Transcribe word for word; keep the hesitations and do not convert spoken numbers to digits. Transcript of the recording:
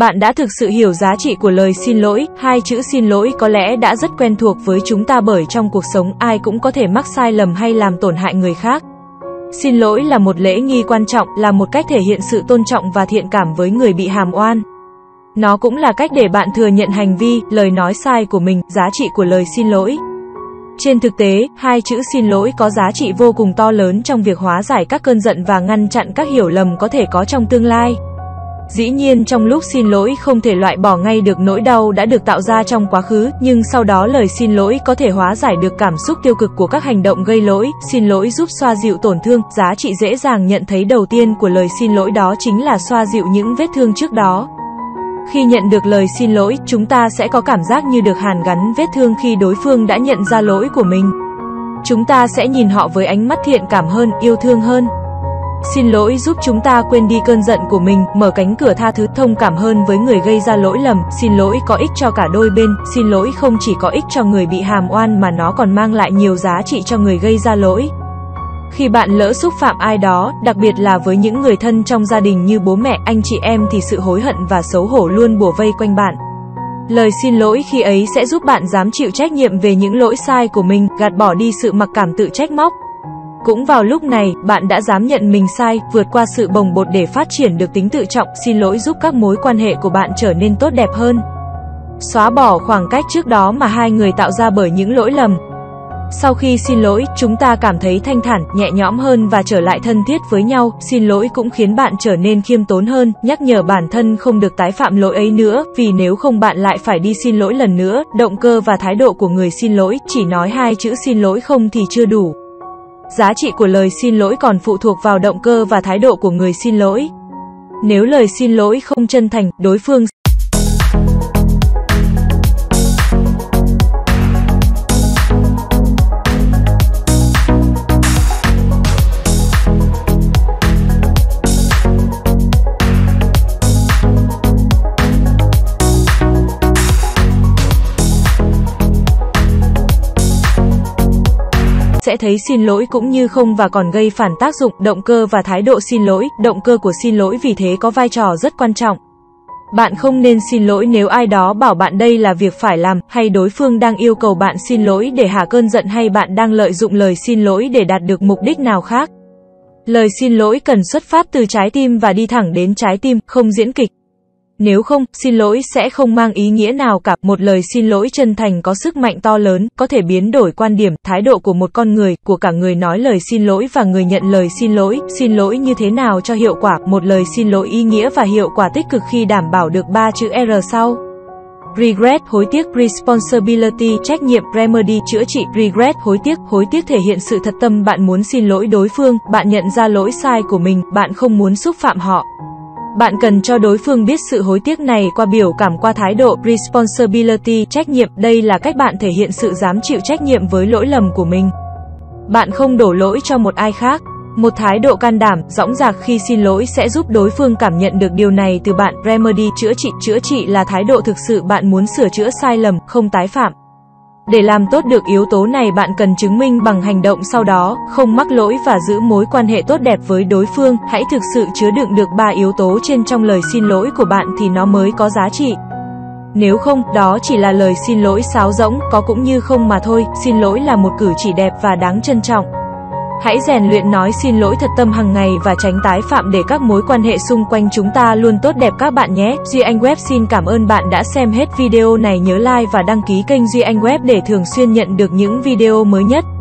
Bạn đã thực sự hiểu giá trị của lời xin lỗi. Hai chữ xin lỗi có lẽ đã rất quen thuộc với chúng ta bởi trong cuộc sống ai cũng có thể mắc sai lầm hay làm tổn hại người khác. Xin lỗi là một lễ nghi quan trọng, là một cách thể hiện sự tôn trọng và thiện cảm với người bị hàm oan. Nó cũng là cách để bạn thừa nhận hành vi, lời nói sai của mình, giá trị của lời xin lỗi. Trên thực tế, hai chữ xin lỗi có giá trị vô cùng to lớn trong việc hóa giải các cơn giận và ngăn chặn các hiểu lầm có thể có trong tương lai. Dĩ nhiên, trong lúc xin lỗi không thể loại bỏ ngay được nỗi đau đã được tạo ra trong quá khứ, nhưng sau đó lời xin lỗi có thể hóa giải được cảm xúc tiêu cực của các hành động gây lỗi. Xin lỗi giúp xoa dịu tổn thương. Giá trị dễ dàng nhận thấy đầu tiên của lời xin lỗi đó chính là xoa dịu những vết thương trước đó. Khi nhận được lời xin lỗi, chúng ta sẽ có cảm giác như được hàn gắn vết thương khi đối phương đã nhận ra lỗi của mình. Chúng ta sẽ nhìn họ với ánh mắt thiện cảm hơn, yêu thương hơn. Xin lỗi giúp chúng ta quên đi cơn giận của mình, mở cánh cửa tha thứ, thông cảm hơn với người gây ra lỗi lầm. Xin lỗi có ích cho cả đôi bên. Xin lỗi không chỉ có ích cho người bị hàm oan mà nó còn mang lại nhiều giá trị cho người gây ra lỗi. Khi bạn lỡ xúc phạm ai đó, đặc biệt là với những người thân trong gia đình như bố mẹ, anh chị em, thì sự hối hận và xấu hổ luôn bủa vây quanh bạn. Lời xin lỗi khi ấy sẽ giúp bạn dám chịu trách nhiệm về những lỗi sai của mình, gạt bỏ đi sự mặc cảm tự trách móc. Cũng vào lúc này, bạn đã dám nhận mình sai, vượt qua sự bồng bột để phát triển được tính tự trọng. Xin lỗi giúp các mối quan hệ của bạn trở nên tốt đẹp hơn. Xóa bỏ khoảng cách trước đó mà hai người tạo ra bởi những lỗi lầm. Sau khi xin lỗi, chúng ta cảm thấy thanh thản, nhẹ nhõm hơn và trở lại thân thiết với nhau. Xin lỗi cũng khiến bạn trở nên khiêm tốn hơn, nhắc nhở bản thân không được tái phạm lỗi ấy nữa, vì nếu không bạn lại phải đi xin lỗi lần nữa. Động cơ và thái độ của người xin lỗi, chỉ nói hai chữ xin lỗi không thì chưa đủ. Giá trị của lời xin lỗi còn phụ thuộc vào động cơ và thái độ của người xin lỗi. Nếu lời xin lỗi không chân thành, đối phương sẽ sẽ thấy xin lỗi cũng như không và còn gây phản tác dụng. Động cơ và thái độ xin lỗi, động cơ của xin lỗi vì thế có vai trò rất quan trọng. Bạn không nên xin lỗi nếu ai đó bảo bạn đây là việc phải làm, hay đối phương đang yêu cầu bạn xin lỗi để hạ cơn giận, hay bạn đang lợi dụng lời xin lỗi để đạt được mục đích nào khác. Lời xin lỗi cần xuất phát từ trái tim và đi thẳng đến trái tim, không diễn kịch. Nếu không, xin lỗi sẽ không mang ý nghĩa nào cả. Một lời xin lỗi chân thành có sức mạnh to lớn, có thể biến đổi quan điểm, thái độ của một con người, của cả người nói lời xin lỗi và người nhận lời xin lỗi. Xin lỗi như thế nào cho hiệu quả? Một lời xin lỗi ý nghĩa và hiệu quả tích cực khi đảm bảo được ba chữ R sau: regret, hối tiếc; responsibility, trách nhiệm; remedy, chữa trị. Regret, hối tiếc. Hối tiếc thể hiện sự thật tâm bạn muốn xin lỗi đối phương, bạn nhận ra lỗi sai của mình, bạn không muốn xúc phạm họ. Bạn cần cho đối phương biết sự hối tiếc này qua biểu cảm, qua thái độ. Responsibility, trách nhiệm. Đây là cách bạn thể hiện sự dám chịu trách nhiệm với lỗi lầm của mình. Bạn không đổ lỗi cho một ai khác. Một thái độ can đảm, dõng dạc khi xin lỗi sẽ giúp đối phương cảm nhận được điều này từ bạn. Remedy, chữa trị. Chữa trị là thái độ thực sự bạn muốn sửa chữa sai lầm, không tái phạm. Để làm tốt được yếu tố này, bạn cần chứng minh bằng hành động sau đó, không mắc lỗi và giữ mối quan hệ tốt đẹp với đối phương. Hãy thực sự chứa đựng được ba yếu tố trên trong lời xin lỗi của bạn thì nó mới có giá trị. Nếu không, đó chỉ là lời xin lỗi sáo rỗng, có cũng như không mà thôi. Xin lỗi là một cử chỉ đẹp và đáng trân trọng. Hãy rèn luyện nói xin lỗi thật tâm hàng ngày và tránh tái phạm để các mối quan hệ xung quanh chúng ta luôn tốt đẹp các bạn nhé. Duy Anh Web xin cảm ơn bạn đã xem hết video này. Nhớ like và đăng ký kênh Duy Anh Web để thường xuyên nhận được những video mới nhất.